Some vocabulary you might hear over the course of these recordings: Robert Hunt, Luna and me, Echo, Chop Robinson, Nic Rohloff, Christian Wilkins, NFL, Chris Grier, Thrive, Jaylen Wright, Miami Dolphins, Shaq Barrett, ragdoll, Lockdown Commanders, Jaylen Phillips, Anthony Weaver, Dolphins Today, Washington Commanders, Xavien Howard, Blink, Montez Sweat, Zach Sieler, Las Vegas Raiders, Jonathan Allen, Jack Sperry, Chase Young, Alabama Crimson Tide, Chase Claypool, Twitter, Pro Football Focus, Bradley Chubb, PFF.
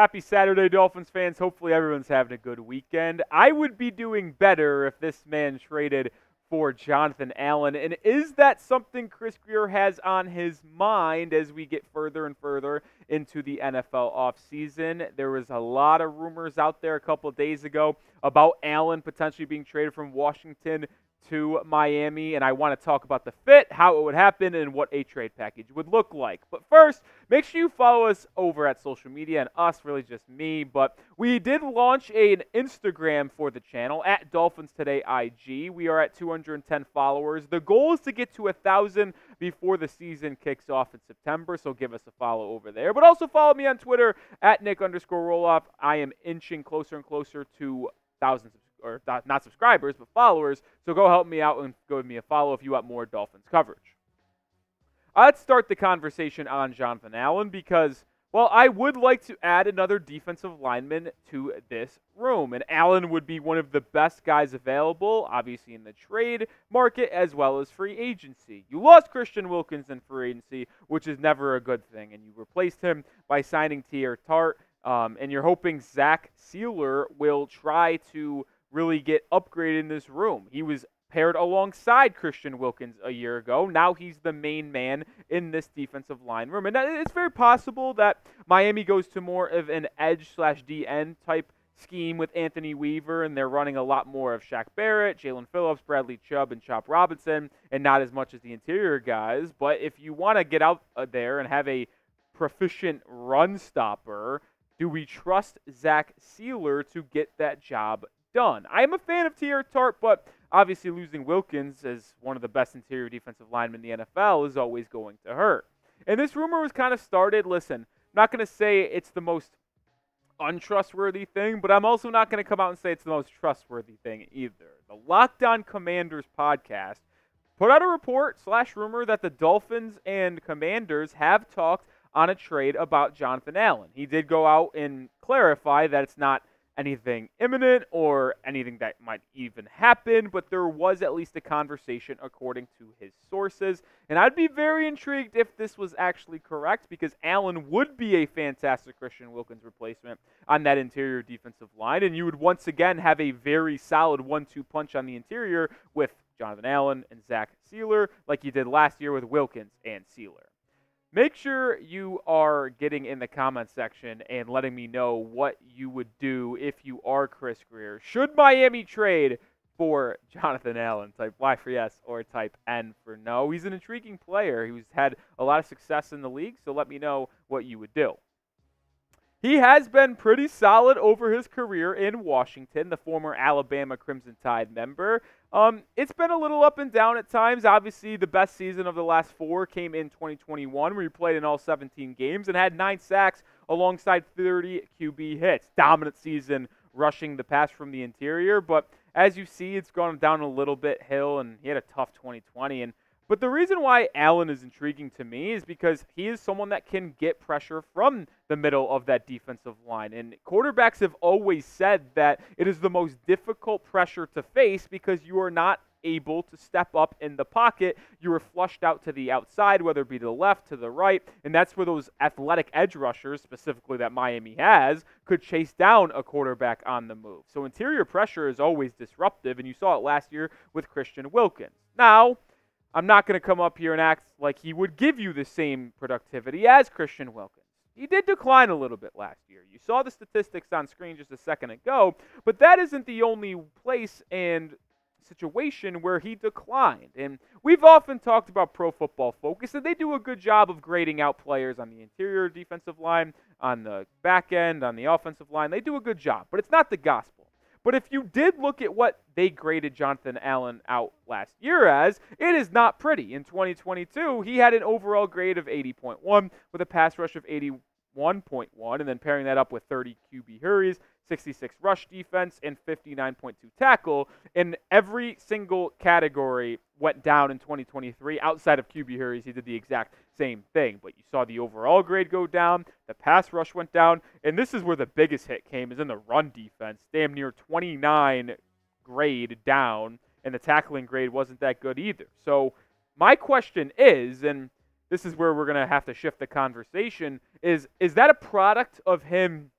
Happy Saturday, Dolphins fans. Hopefully everyone's having a good weekend. I would be doing better if this man traded for Jonathan Allen. And is that something Chris Grier has on his mind as we get further and further into the NFL offseason? There was a lot of rumors out there a couple of days ago about Allen potentially being traded from Washington to Miami, and I want to talk about the fit, how it would happen, and what a trade package would look like. But first, make sure you follow us over at social media, and us, really just me, but we did launch an Instagram for the channel, at Dolphins Today IG. We are at 210 followers. The goal is to get to 1,000 before the season kicks off in September, so give us a follow over there. But also follow me on Twitter, at Nic_Rohloff. I am inching closer and closer to 1,000 subscribers. Or not subscribers, but followers. So go help me out and go give me a follow if you want more Dolphins coverage. Let's start the conversation on Jonathan Allen because, well, I would like to add another defensive lineman to this room. And Allen would be one of the best guys available, obviously in the trade market as well as free agency. You lost Christian Wilkins in free agency, which is never a good thing. And you replaced him by signing Tyree Tart. And you're hoping Zach Sieler will try to really get upgraded in this room. He was paired alongside Christian Wilkins a year ago. Now he's the main man in this defensive line room. And it's very possible that Miami goes to more of an edge/DN type scheme with Anthony Weaver, and they're running a lot more of Shaq Barrett, Jaylen Phillips, Bradley Chubb, and Chop Robinson, and not as much as the interior guys. But if you want to get out there and have a proficient run stopper, do we trust Zach Sieler to get that job done? I am a fan of Tyree Tart, but obviously losing Wilkins as one of the best interior defensive linemen in the NFL is always going to hurt. And this rumor was kind of started. Listen, I'm not going to say it's the most untrustworthy thing, but I'm also not going to come out and say it's the most trustworthy thing either. The Lockdown Commanders podcast put out a report/rumor that the Dolphins and Commanders have talked on a trade about Jonathan Allen. He did go out and clarify that it's not anything imminent or anything that might even happen, but there was at least a conversation according to his sources. And I'd be very intrigued if this was actually correct because Allen would be a fantastic Christian Wilkins replacement on that interior defensive line, and you would once again have a very solid 1-2 punch on the interior with Jonathan Allen and Zach Sieler like you did last year with Wilkins and Sieler. Make sure you are getting in the comment section and letting me know what you would do if you are Chris Grier. Should Miami trade for Jonathan Allen? Type Y for yes or type N for no. He's an intriguing player. He's had a lot of success in the league, so let me know what you would do. He has been pretty solid over his career in Washington, the former Alabama Crimson Tide member. It's been a little up and down at times. Obviously, the best season of the last four came in 2021, where he played in all 17 games and had 9 sacks alongside 30 QB hits. Dominant season rushing the pass from the interior, but as you see, it's gone down a little bit hill, and he had a tough 2020. But the reason why Allen is intriguing to me is because he is someone that can get pressure from the middle of that defensive line. And quarterbacks have always said that it is the most difficult pressure to face because you are not able to step up in the pocket. You were flushed out to the outside, whether it be to the left, to the right, and that's where those athletic edge rushers, specifically that Miami has, could chase down a quarterback on the move. So interior pressure is always disruptive, and you saw it last year with Christian Wilkins. Now, I'm not going to come up here and act like he would give you the same productivity as Christian Wilkins. He did decline a little bit last year. You saw the statistics on screen just a second ago, but that isn't the only place and situation where he declined. And we've often talked about Pro Football Focus, and they do a good job of grading out players on the interior defensive line, on the back end, on the offensive line. They do a good job, but it's not the gospel. But if you did look at what they graded Jonathan Allen out last year as, it is not pretty. In 2022, he had an overall grade of 80.1 with a pass rush of 81.1, and then pairing that up with 30 QB hurries, 66 rush defense, and 59.2 tackle. And every single category went down in 2023. Outside of QB hurries, he did the exact same thing. But you saw the overall grade go down, the pass rush went down, and this is where the biggest hit came, is in the run defense. Damn near 29 grade down, and the tackling grade wasn't that good either. So my question is, and this is where we're going to have to shift the conversation, is that a product of him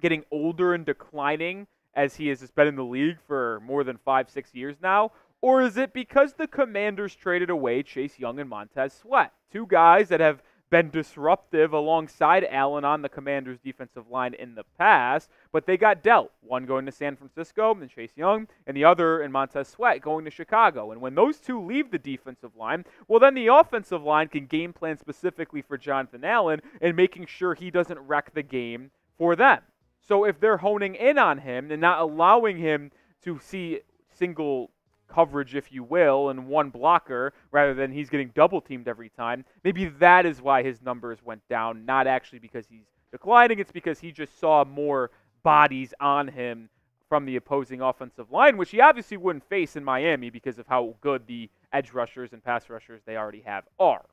getting older and declining as he has been in the league for more than 5-6 years now? Or is it because the Commanders traded away Chase Young and Montez Sweat, two guys that have been disruptive alongside Allen on the Commanders' defensive line in the past, but they got dealt, one going to San Francisco and Chase Young, and the other in Montez Sweat going to Chicago. And when those two leave the defensive line, well, then the offensive line can game plan specifically for Jonathan Allen and making sure he doesn't wreck the game for them. So if they're honing in on him and not allowing him to see single coverage, if you will, and one blocker, rather than he's getting double-teamed every time, maybe that is why his numbers went down, not actually because he's declining. It's because he just saw more bodies on him from the opposing offensive line, which he obviously wouldn't face in Miami because of how good the edge rushers and pass rushers they already have are.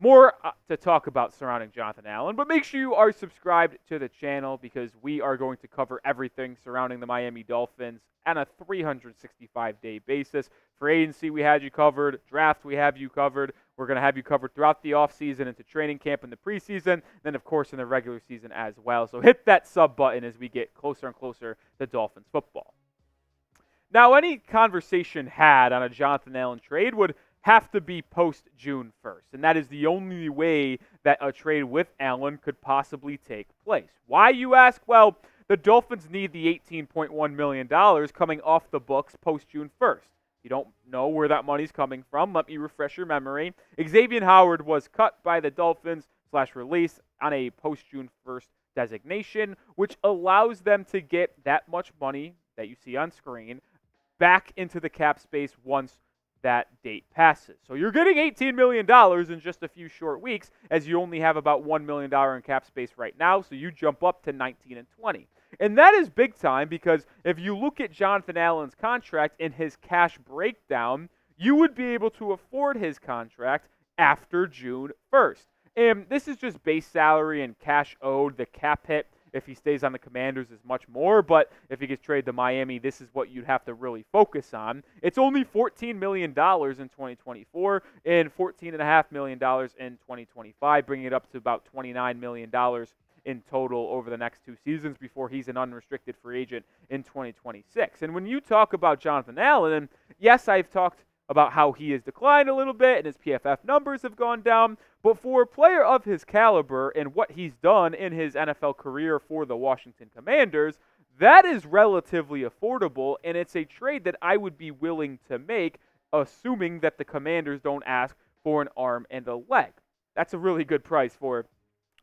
More to talk about surrounding Jonathan Allen, but make sure you are subscribed to the channel because we are going to cover everything surrounding the Miami Dolphins on a 365-day basis. For agency, we had you covered. Draft, we have you covered. We're going to have you covered throughout the offseason, into training camp and the preseason, then, of course, in the regular season as well. So hit that sub button as we get closer and closer to Dolphins football. Now, any conversation had on a Jonathan Allen trade would have to be post-June 1st, and that is the only way that a trade with Allen could possibly take place. Why, you ask? Well, the Dolphins need the $18.1 million coming off the books post-June 1st. You don't know where that money's coming from. Let me refresh your memory. Xavien Howard was cut by the Dolphins / release on a post-June 1st designation, which allows them to get that much money that you see on screen back into the cap space once that date passes. So you're getting $18 million in just a few short weeks, as you only have about $1 million in cap space right now, so you jump up to 19 and 20. And that is big time, because if you look at Jonathan Allen's contract and his cash breakdown, you would be able to afford his contract after June 1st. And this is just base salary and cash owed. The cap hit, if he stays on the Commanders, is much more, but if he gets traded to Miami, this is what you'd have to really focus on. It's only $14 million in 2024 and $14.5 million in 2025, bringing it up to about $29 million in total over the next two seasons before he's an unrestricted free agent in 2026. And when you talk about Jonathan Allen, and yes, I've talked about how he has declined a little bit and his PFF numbers have gone down, but for a player of his caliber and what he's done in his NFL career for the Washington Commanders, that is relatively affordable, and it's a trade that I would be willing to make, assuming that the Commanders don't ask for an arm and a leg. That's a really good price for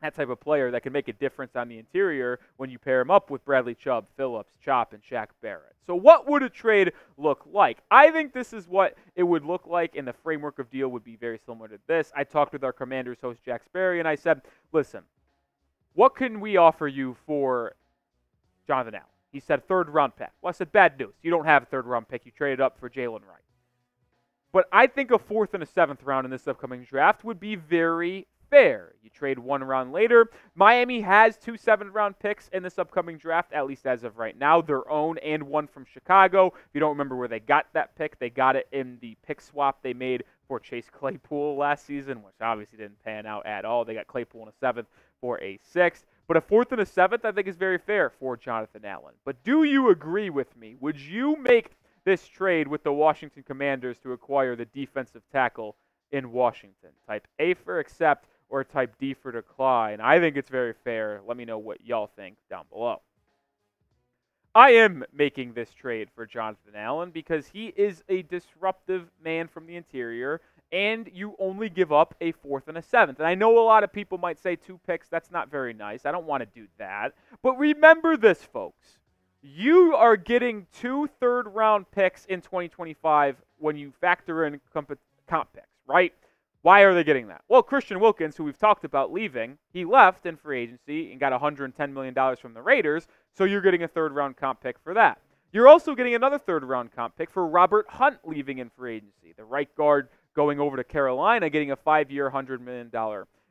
that type of player that can make a difference on the interior when you pair him up with Bradley Chubb, Phillips, Chop, and Shaq Barrett. So what would a trade look like? I think this is what it would look like, and the framework of deal would be very similar to this. I talked with our Commanders host, Jack Sperry, and I said, listen, what can we offer you for Jonathan Allen? He said, third-round pick. Well, I said, bad news. You don't have a third-round pick. You traded up for Jaylen Wright. But I think a fourth and a seventh round in this upcoming draft would be very fair. You trade one round later. Miami has 2 7th-round picks in this upcoming draft, at least as of right now, their own and one from Chicago. If you don't remember where they got that pick, they got it in the pick swap they made for Chase Claypool last season, which obviously didn't pan out at all. They got Claypool in a 7th for a 6th. But a 4th and a 7th, I think, is very fair for Jonathan Allen. But do you agree with me? Would you make this trade with the Washington Commanders to acquire the defensive tackle in Washington? Type A for accept, or type D for decline. I think it's very fair. Let me know what y'all think down below. I am making this trade for Jonathan Allen because he is a disruptive man from the interior, and you only give up a 4th and a 7th. And I know a lot of people might say 2 picks, that's not very nice. I don't want to do that. But remember this, folks. You are getting 2 3rd-round picks in 2025 when you factor in comp picks, right? Why are they getting that? Well, Christian Wilkins, who we've talked about leaving, he left in free agency and got $110 million from the Raiders, so you're getting a 3rd-round comp pick for that. You're also getting another 3rd-round comp pick for Robert Hunt leaving in free agency, the right guard going over to Carolina, getting a 5-year, $100 million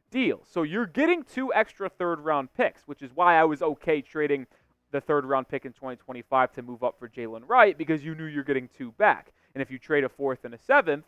deal. So you're getting 2 extra 3rd-round picks, which is why I was okay trading the 3rd-round pick in 2025 to move up for Jaylen Wright, because you knew you're getting 2 back. And if you trade a 4th and a 7th,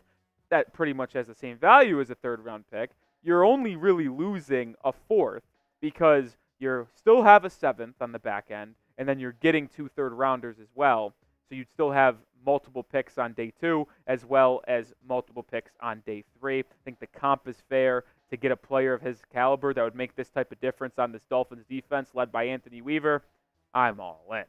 that pretty much has the same value as a 3rd-round pick. You're only really losing a 4th because you still have a seventh on the back end, and then you're getting 2 third-rounders as well. So you'd still have multiple picks on day two as well as multiple picks on day three. I think the comp is fair to get a player of his caliber that would make this type of difference on this Dolphins defense led by Anthony Weaver. I'm all in.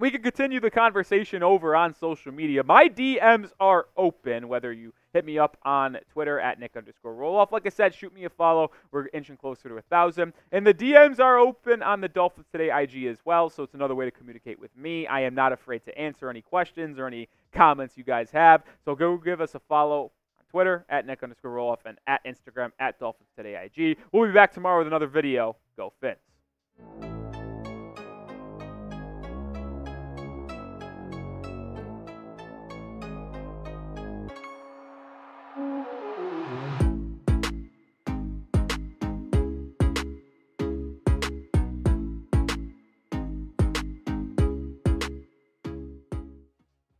We can continue the conversation over on social media. My DMs are open, whether you hit me up on Twitter at Nic_Rohloff. Like I said, shoot me a follow. We're inching closer to 1,000. And the DMs are open on the Dolphins Today IG as well, so it's another way to communicate with me. I am not afraid to answer any questions or any comments you guys have. So go give us a follow on Twitter at Nic_Rohloff and at Instagram at Dolphins Today IG. We'll be back tomorrow with another video. Go Fins.